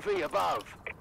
UAV above.